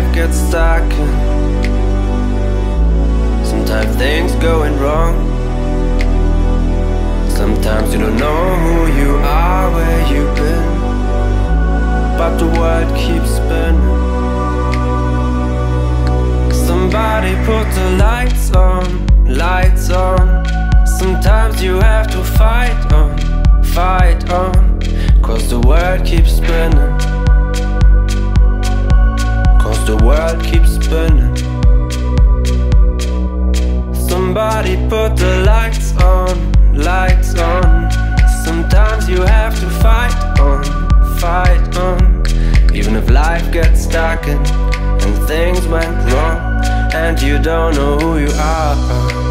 life gets dark and sometimes things going wrong. Sometimes you don't know who you are, where you've been, but the world keeps spinning. Somebody put the lights on, lights on. Sometimes you have to fight on, fight on, 'cause the world keeps spinning, 'cause the world keeps spinning. Somebody put the lights on, lights on. Sometimes you have to fight on, fight on. Even if life gets darkened and things went wrong and you don't know who you are.